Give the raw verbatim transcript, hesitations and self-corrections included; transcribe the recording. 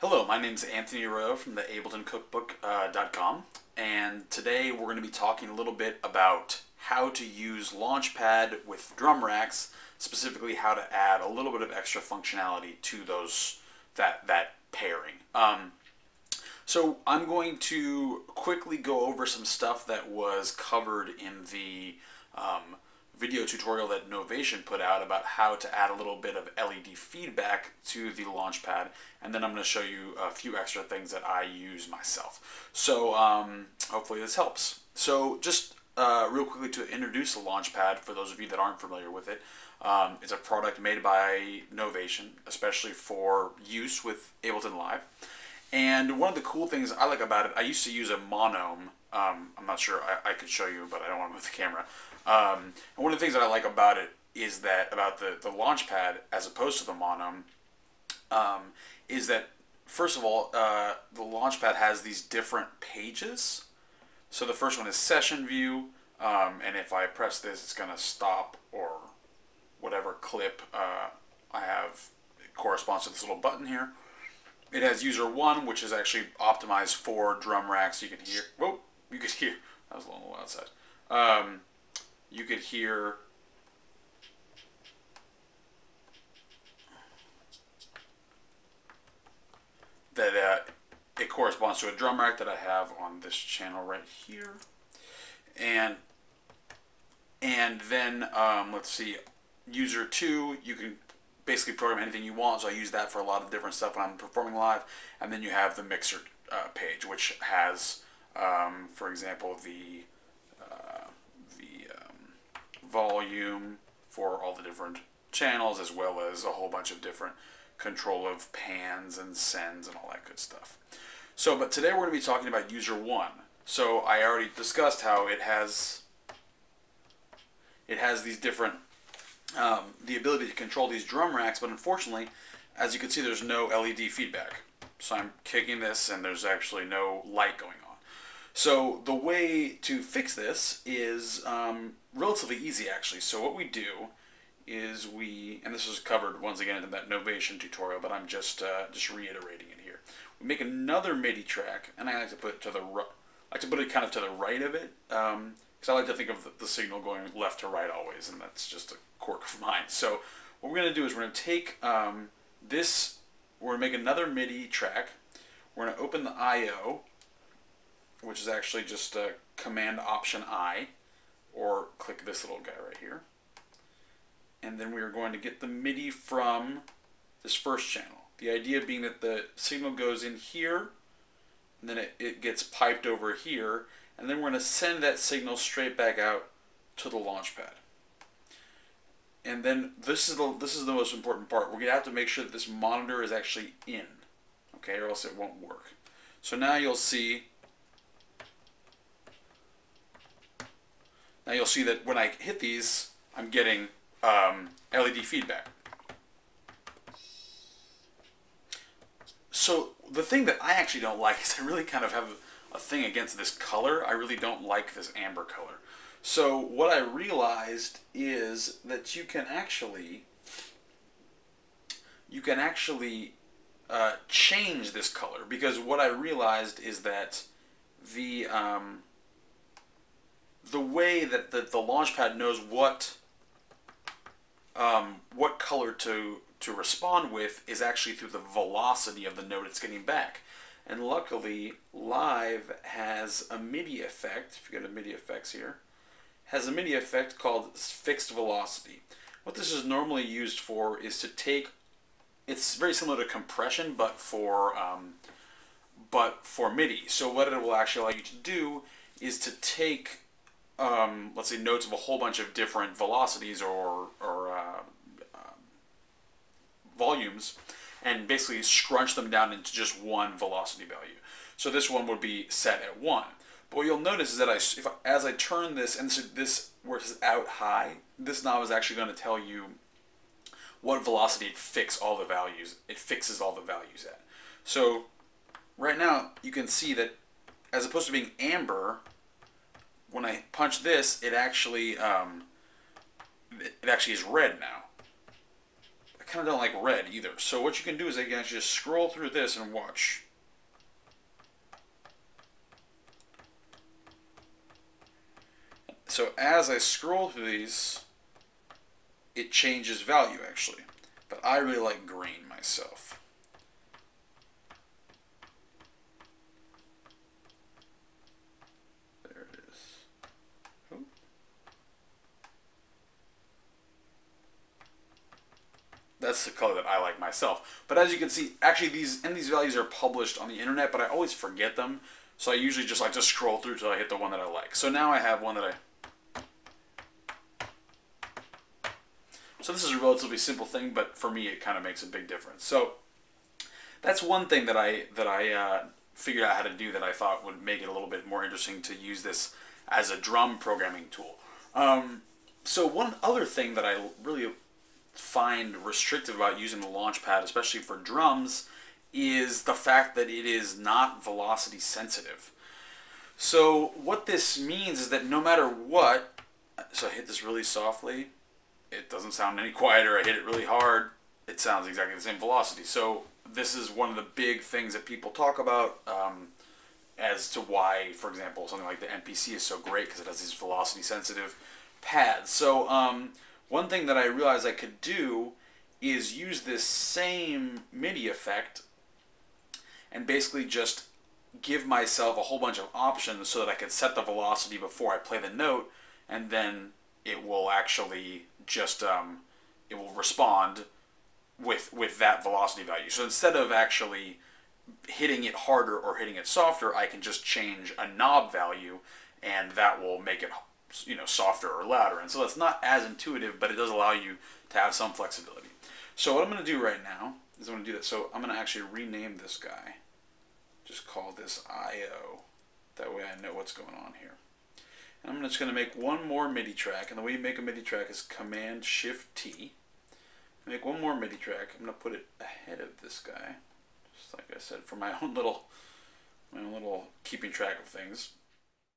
Hello, my name is Anthony Rowe from the Ableton Cookbook dot com, uh, and today we're going to be talking a little bit about how to use Launchpad with drum racks, specifically how to add a little bit of extra functionality to those that that pairing. Um, so I'm going to quickly go over some stuff that was covered in the um, video tutorial that Novation put out about how to add a little bit of L E D feedback to the Launchpad, and then I'm going to show you a few extra things that I use myself. So um, hopefully this helps. So just uh, real quickly to introduce the Launchpad for those of you that aren't familiar with it, um, it's a product made by Novation, especially for use with Ableton Live. And one of the cool things I like about it, I used to use a monome. Um, I'm not sure I, I could show you, but I don't want to move the camera. Um, and one of the things that I like about it is that, about the, the Launchpad as opposed to the monome, um, is that, first of all, uh, the Launchpad has these different pages. So the first one is session view, um, and if I press this, it's going to stop, or whatever clip uh, I have corresponds to this little button here. It has user one, which is actually optimized for drum racks. You can hear, whoa, you could hear, that was a little outside. Um, you could hear that uh, it corresponds to a drum rack that I have on this channel right here. And, and then, um, let's see, user two, you can basically program anything you want, so I use that for a lot of different stuff when I'm performing live. And then you have the mixer uh, page, which has, um, for example, the uh, the um, volume for all the different channels, as well as a whole bunch of different control of pans and sends and all that good stuff. So, but today we're going to be talking about user one. So I already discussed how it has it has these different Um, the ability to control these drum racks, but unfortunately, as you can see, there's no L E D feedback. So I'm kicking this and there's actually no light going on. So the way to fix this is um, relatively easy, actually. So what we do is we, and this was covered once again in that Novation tutorial, but I'm just uh, just reiterating it here. We make another MIDI track, and I like to put it to the I like to put it kind of to the right of it, because um, I like to think of the, the signal going left to right always, and that's just a quirk of mine. So what we're going to do is we're going to take um, this, we're going to make another MIDI track. We're going to open the I O, which is actually just a command option I, or click this little guy right here. And then we are going to get the MIDI from this first channel. The idea being that the signal goes in here, and then it, it gets piped over here, and then we're going to send that signal straight back out to the Launchpad. And then this is the this is the most important part. We're gonna have to make sure that this monitor is actually in, okay, or else it won't work. So now you'll see now you'll see that when I hit these, I'm getting um, L E D feedback. So the thing that I actually don't like is I really kind of have a thing against this color. I really don't like this amber color. So what I realized is that you can actually you can actually uh, change this color, because what I realized is that the um, the way that the, the Launchpad knows what um, what color to to respond with is actually through the velocity of the note it's getting back. And luckily, Live has a MIDI effect. If you go to MIDI effects here, has a MIDI effect called Fixed Velocity. What this is normally used for is to take, it's very similar to compression, but for um, but for MIDI. So what it will actually allow you to do is to take, um, let's say, notes of a whole bunch of different velocities or, or uh, uh, volumes, and basically scrunch them down into just one velocity value. So this one would be set at one. What you'll notice is that I, if I, as I turn this, and so this where it says out high, this knob is actually going to tell you what velocity it fixes all the values. It fixes all the values at. So right now you can see that as opposed to being amber, when I punch this, it actually um, it actually is red now. I kind of don't like red either. So what you can do is I can actually just scroll through this and watch. So as I scroll through these, it changes value actually. But I really like green myself. There it is. Oh. That's the color that I like myself. But as you can see, actually these and these values are published on the internet, but I always forget them. So I usually just like to scroll through till I hit the one that I like. So now I have one that I... So this is a relatively simple thing, but for me it kind of makes a big difference. So that's one thing that I that I uh, figured out how to do that I thought would make it a little bit more interesting to use this as a drum programming tool. Um, so one other thing that I really find restrictive about using the Launchpad, especially for drums, is the fact that it is not velocity sensitive. So what this means is that no matter what, so I hit this really softly, it doesn't sound any quieter. I hit it really hard. It sounds exactly the same velocity. So this is one of the big things that people talk about um, as to why, for example, something like the M P C is so great because it has these velocity sensitive pads. So um, one thing that I realized I could do is use this same MIDI effect and basically just give myself a whole bunch of options so that I could set the velocity before I play the note, and then it will actually just um, it will respond with with that velocity value. So instead of actually hitting it harder or hitting it softer, I can just change a knob value, and that will make it, you know, softer or louder. And so that's not as intuitive, but it does allow you to have some flexibility. So what I'm going to do right now is I'm going to do that. So I'm going to actually rename this guy. Just call this I O. That way I know what's going on here. I'm just going to make one more MIDI track, and the way you make a MIDI track is Command Shift T. Make one more MIDI track. I'm going to put it ahead of this guy, just like I said, for my own little, my own little keeping track of things.